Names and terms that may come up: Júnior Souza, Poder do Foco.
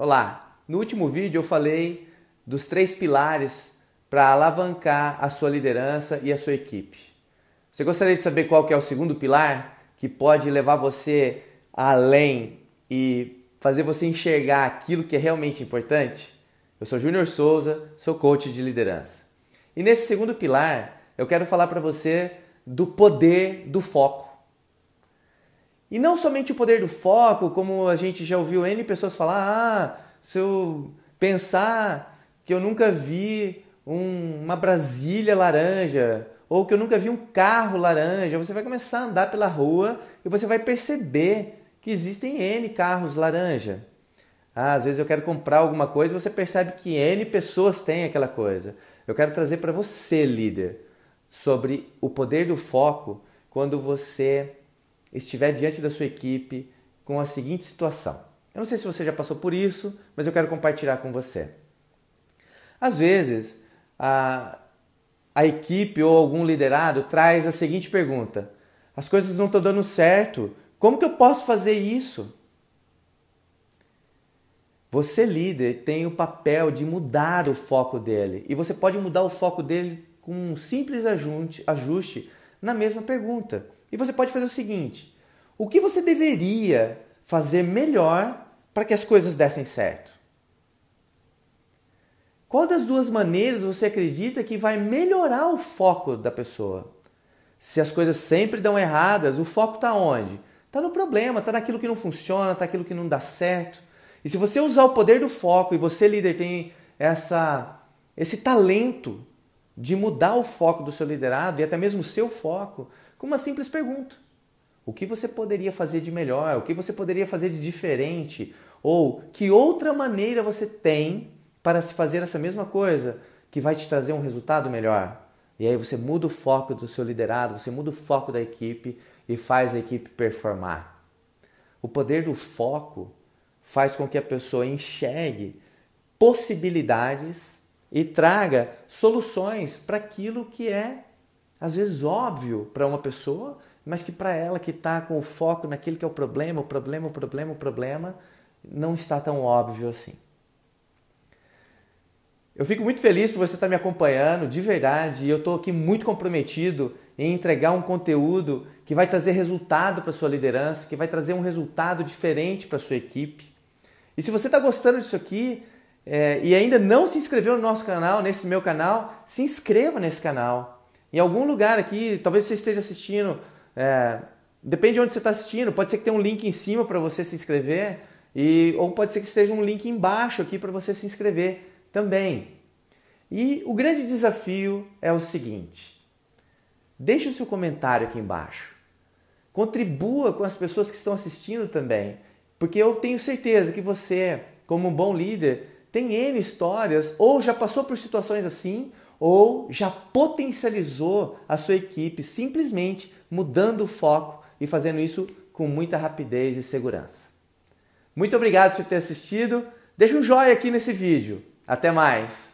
Olá, no último vídeo eu falei dos 3 pilares para alavancar a sua liderança e a sua equipe. Você gostaria de saber qual que é o segundo pilar que pode levar você além e fazer você enxergar aquilo que é realmente importante? Eu sou Júnior Souza, sou coach de liderança. E nesse segundo pilar eu quero falar para você do poder do foco. E não somente o poder do foco, como a gente já ouviu N pessoas falar, se eu pensar que eu nunca vi uma Brasília laranja, ou que eu nunca vi um carro laranja, você vai começar a andar pela rua e você vai perceber que existem N carros laranja. Às vezes eu quero comprar alguma coisa e você percebe que N pessoas têm aquela coisa. Eu quero trazer para você, líder, sobre o poder do foco quando você estiver diante da sua equipe com a seguinte situação. Eu não sei se você já passou por isso, mas eu quero compartilhar com você. Às vezes, a equipe ou algum liderado traz a seguinte pergunta: as coisas não estão dando certo, como que eu posso fazer isso? Você, líder, tem o papel de mudar o foco dele, e você pode mudar o foco dele com um simples ajuste na mesma pergunta. E você pode fazer o seguinte: o que você deveria fazer melhor para que as coisas dessem certo? Qual das duas maneiras você acredita que vai melhorar o foco da pessoa? Se as coisas sempre dão erradas, o foco está onde? Está no problema, está naquilo que não funciona, está naquilo que não dá certo. E se você usar o poder do foco, e você, líder, tem esse talento de mudar o foco do seu liderado e até mesmo o seu foco, com uma simples pergunta: o que você poderia fazer de melhor? O que você poderia fazer de diferente? Ou que outra maneira você tem para se fazer essa mesma coisa que vai te trazer um resultado melhor? E aí você muda o foco do seu liderado, você muda o foco da equipe e faz a equipe performar. O poder do foco faz com que a pessoa enxergue possibilidades e traga soluções para aquilo que é às vezes óbvio para uma pessoa, mas que para ela que está com o foco naquilo que é o problema, não está tão óbvio assim. Eu fico muito feliz por você estar me acompanhando, de verdade, e eu estou aqui muito comprometido em entregar um conteúdo que vai trazer resultado para sua liderança, que vai trazer um resultado diferente para sua equipe. E se você está gostando disso aqui e ainda não se inscreveu no nosso canal, nesse meu canal, se inscreva nesse canal. Em algum lugar aqui, talvez você esteja assistindo, depende de onde você está assistindo, pode ser que tenha um link em cima para você se inscrever, ou pode ser que esteja um link embaixo aqui para você se inscrever também. E o grande desafio é o seguinte: deixe o seu comentário aqui embaixo, contribua com as pessoas que estão assistindo também, porque eu tenho certeza que você, como um bom líder, tem N histórias, ou já passou por situações assim, ou já potencializou a sua equipe simplesmente mudando o foco e fazendo isso com muita rapidez e segurança. Muito obrigado por ter assistido. Deixa um joinha aqui nesse vídeo. Até mais!